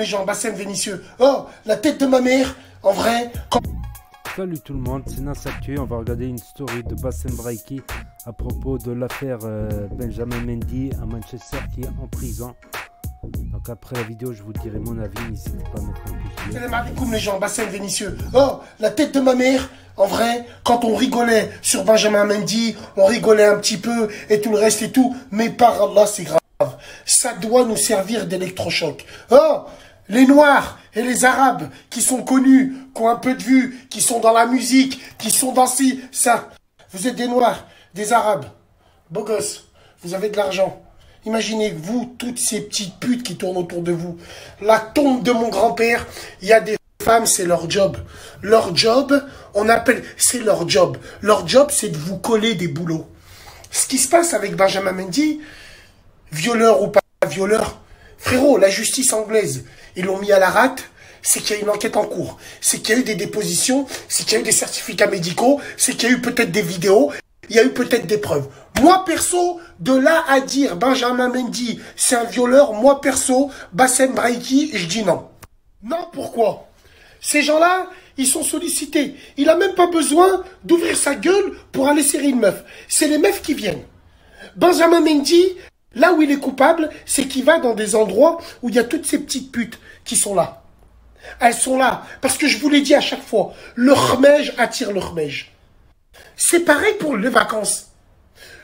les gens, Bassem Vénitieux. Oh, la tête de ma mère, en vrai. Quand... Salut tout le monde, c'est Nas Actué. On va regarder une story de Bassem Braiki à propos de l'affaire Benjamin Mendy à Manchester qui est en prison. Donc après la vidéo, je vous dirai mon avis, n'hésitez pas à mettre un pouce. Salam alaikum les gens, Bassem Vénitieux. Oh, la tête de ma mère, en vrai, quand on rigolait sur Benjamin Mendy, on rigolait un petit peu et tout le reste et tout, mais par Allah, c'est grave. Ça doit nous servir d'électrochoc. Oh, les Noirs et les Arabes qui sont connus, qui ont un peu de vue, qui sont dans la musique, qui sont dans ci, ça. Vous êtes des Noirs, des Arabes, beaux gosses, vous avez de l'argent. Imaginez vous, toutes ces petites putes qui tournent autour de vous. La tombe de mon grand-père, il y a des femmes, c'est leur job. Leur job, on appelle, c'est leur job. Leur job, c'est de vous coller des boulots. Ce qui se passe avec Benjamin Mendy, violeur ou pas violeur, frérot, la justice anglaise, ils l'ont mis à la rate, c'est qu'il y a une enquête en cours, c'est qu'il y a eu des dépositions, c'est qu'il y a eu des certificats médicaux, c'est qu'il y a eu peut-être des vidéos, il y a eu peut-être des preuves. Moi, perso, de là à dire Benjamin Mendy, c'est un violeur, moi, perso, Bassem Braiki, je dis non. Non, pourquoi? Ces gens-là, ils sont sollicités. Il n'a même pas besoin d'ouvrir sa gueule pour aller serrer une meuf. C'est les meufs qui viennent. Benjamin Mendy, là où il est coupable, c'est qu'il va dans des endroits où il y a toutes ces petites putes qui sont là. Elles sont là, parce que je vous l'ai dit à chaque fois, le remège attire le remège. C'est pareil pour les vacances.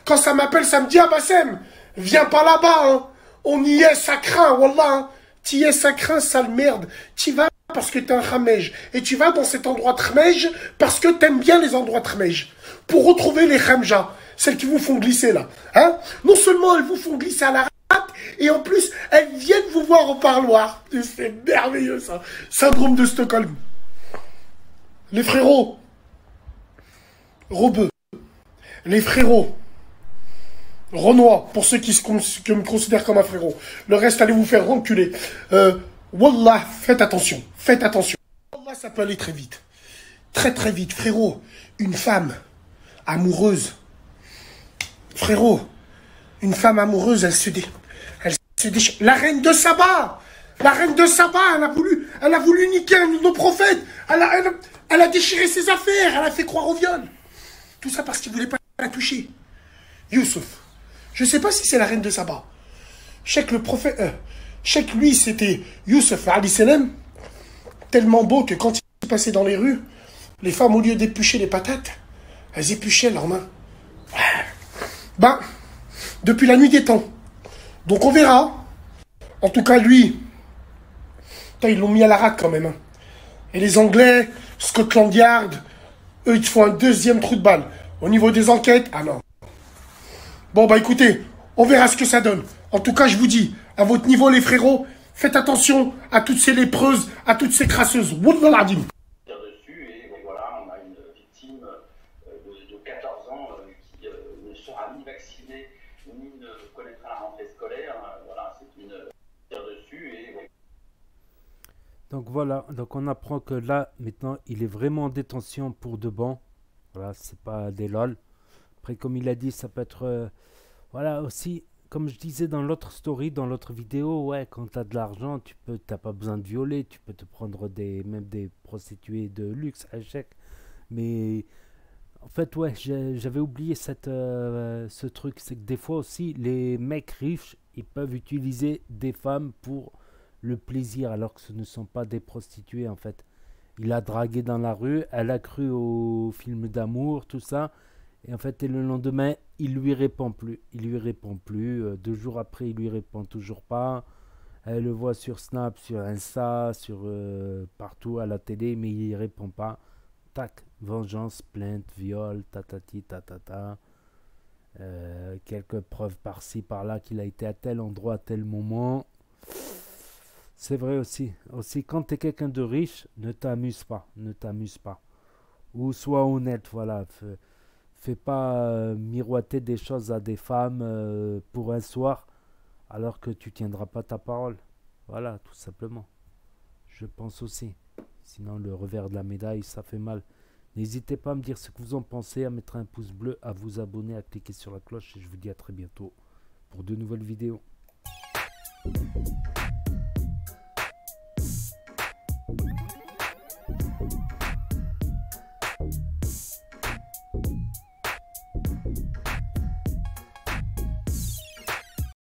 Quand ça m'appelle, ça me dit « Ah Bassem, viens pas là-bas, hein. On y est, ça craint, wallah. Hein. T'y es, ça craint, sale merde. T'y vas parce que t'es un khamège. Et tu vas dans cet endroit de khamège parce que t'aimes bien les endroits de khamège. Pour retrouver les khamjas, celles qui vous font glisser là. Hein. Non seulement elles vous font glisser à la rate, et en plus, elles viennent vous voir au parloir. C'est merveilleux ça. Syndrome de Stockholm. Les frérots. Robeux. Les frérots. Renoir, pour ceux qui me considèrent comme un frérot. Le reste, allez vous faire renculer. Wallah, faites attention. Faites attention. Wallah, ça peut aller très vite. Très, très vite. Frérot, une femme amoureuse. Frérot, une femme amoureuse, elle se déchire. La reine de Saba. La reine de Saba, elle a voulu niquer un de nos prophètes. Elle a déchiré ses affaires. Elle a fait croire au viol. Tout ça parce qu'il ne voulait pas la toucher. Youssouf. Je ne sais pas si c'est la reine de Saba. Je sais que le prophète... lui, c'était Youssouf, alayhi salam, tellement beau que quand il passait dans les rues, les femmes, au lieu d'éplucher les patates, elles épluchaient leurs mains. Ben, depuis la nuit des temps. Donc on verra. En tout cas, lui, putain, ils l'ont mis à la rate quand même. Hein. Et les Anglais, Scotland Yard, eux, ils te font un deuxième trou de balle. Au niveau des enquêtes, ah non. Bon, bah écoutez, on verra ce que ça donne. En tout cas, je vous dis, à votre niveau, les frérots, faites attention à toutes ces lépreuses, à toutes ces crasseuses. Wallah adim. Dessus, et voilà, on a une victime de 14 ans qui ne sera ni vaccinée, ni ne connaîtra la rentrée scolaire. Voilà, c'est une dessus. Et... Donc voilà, donc on apprend que là, maintenant, il est vraiment en détention pour de bon. Voilà, c'est pas des lol. Après, comme il a dit, ça peut être... voilà, aussi, comme je disais dans l'autre story, dans l'autre vidéo, ouais, quand tu as de l'argent, tu n'as pas besoin de violer, tu peux te prendre même des prostituées de luxe, à chèque. Mais, en fait, ouais, j'avais oublié ce truc. C'est que des fois aussi, les mecs riches, ils peuvent utiliser des femmes pour le plaisir, alors que ce ne sont pas des prostituées, en fait. Il a dragué dans la rue, elle a cru au film d'amour, tout ça. Et en fait, et le lendemain, il lui répond plus. Il lui répond plus. 2 jours après, il lui répond toujours pas. Elle le voit sur Snap, sur Insta, sur partout à la télé, mais il répond pas. Tac, vengeance, plainte, viol, tatati, tatata. Quelques preuves par-ci, par-là qu'il a été à tel endroit, à tel moment. C'est vrai aussi. Aussi, quand tu es quelqu'un de riche, ne t'amuse pas. Ne t'amuse pas. Ou sois honnête, voilà. Fais pas miroiter des choses à des femmes pour un soir alors que tu tiendras pas ta parole. Voilà, tout simplement. Je pense aussi. Sinon, le revers de la médaille, ça fait mal. N'hésitez pas à me dire ce que vous en pensez, à mettre un pouce bleu, à vous abonner, à cliquer sur la cloche. Et je vous dis à très bientôt pour de nouvelles vidéos.